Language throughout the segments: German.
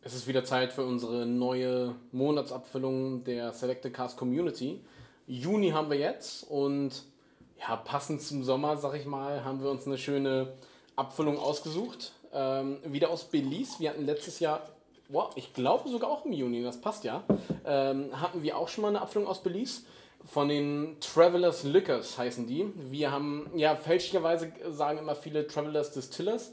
Es ist wieder Zeit für unsere neue Monatsabfüllung der Selected Cask Community. Juni haben wir jetzt und ja, passend zum Sommer, sag ich mal, haben wir uns eine schöne Abfüllung ausgesucht. Wieder aus Belize. Wir hatten letztes Jahr, wow, ich glaube sogar auch im Juni, das passt ja, hatten wir auch schon mal eine Abfüllung aus Belize. Von den Travellers Liquors heißen die. Wir haben, ja, fälschlicherweise sagen immer viele Travellers Distillers.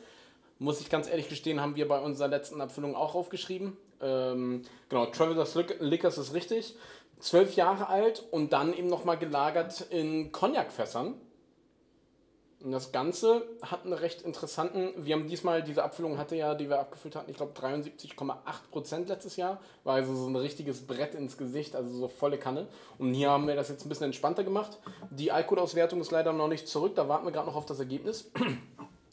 Muss ich ganz ehrlich gestehen, haben wir bei unserer letzten Abfüllung auch aufgeschrieben. Genau, Travellers Liquors ist richtig. 12 Jahre alt und dann eben nochmal gelagert in Cognacfässern. Und das Ganze hat einen recht interessanten, wir haben diesmal, diese Abfüllung hatte ja, die wir abgefüllt hatten, ich glaube 73,8% letztes Jahr, war also so ein richtiges Brett ins Gesicht, also so volle Kanne. Und hier haben wir das jetzt ein bisschen entspannter gemacht. Die Alkoholauswertung ist leider noch nicht zurück, da warten wir gerade noch auf das Ergebnis.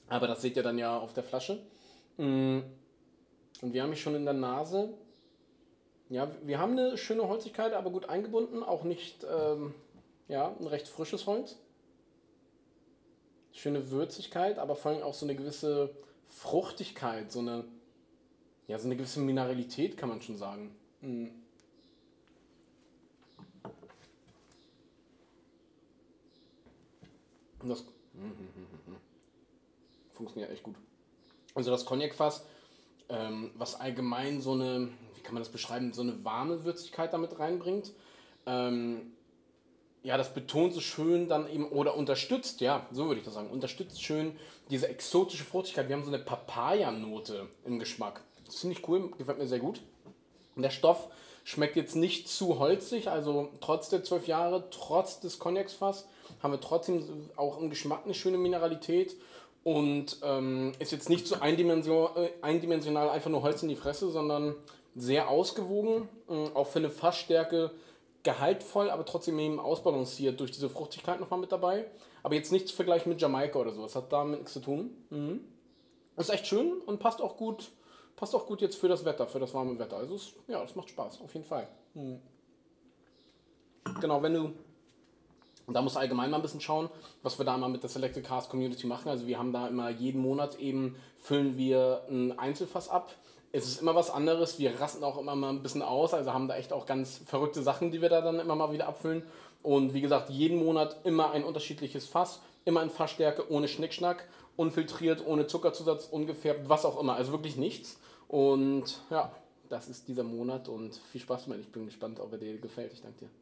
Aber das seht ihr dann ja auf der Flasche. Und wir haben hier schon in der Nase, ja, wir haben eine schöne Holzigkeit, aber gut eingebunden, auch nicht, ja, ein recht frisches Holz. Schöne Würzigkeit, aber vor allem auch so eine gewisse Fruchtigkeit, so eine, ja, so eine gewisse Mineralität, kann man schon sagen. Und das funktioniert echt gut. Also das Cognacfass, was allgemein so eine, wie kann man das beschreiben, so eine warme Würzigkeit damit reinbringt, ja, das betont so schön dann eben, oder unterstützt, ja, so würde ich das sagen, unterstützt schön diese exotische Fruchtigkeit. Wir haben so eine Papaya-Note im Geschmack. Das ist ziemlich cool, gefällt mir sehr gut. Und der Stoff schmeckt jetzt nicht zu holzig, also trotz der 12 Jahre, trotz des Cognac-Fass, haben wir trotzdem auch im Geschmack eine schöne Mineralität und ist jetzt nicht so eindimensional einfach nur Holz in die Fresse, sondern sehr ausgewogen, auch für eine Fassstärke, gehaltvoll, aber trotzdem eben ausbalanciert durch diese Fruchtigkeit nochmal mit dabei. Aber jetzt nichts zu vergleichen mit Jamaika oder so. Das hat damit nichts zu tun. Ist echt schön und passt auch gut jetzt für das Wetter, für das warme Wetter. Also es, ja, das macht Spaß, auf jeden Fall. Genau, wenn du... Und da musst du allgemein mal ein bisschen schauen, was wir da mal mit der Selected Cask Community machen. Also wir haben da immer jeden Monat eben, füllen wir ein Einzelfass ab. Es ist immer was anderes, wir rasten auch immer mal ein bisschen aus, also haben da echt auch ganz verrückte Sachen, die wir da dann immer mal wieder abfüllen. Und wie gesagt, jeden Monat immer ein unterschiedliches Fass, immer in Fassstärke, ohne Schnickschnack, unfiltriert, ohne Zuckerzusatz, ungefärbt, was auch immer, also wirklich nichts. Und ja, das ist dieser Monat und viel Spaß damit, ich bin gespannt, ob er dir gefällt, ich danke dir.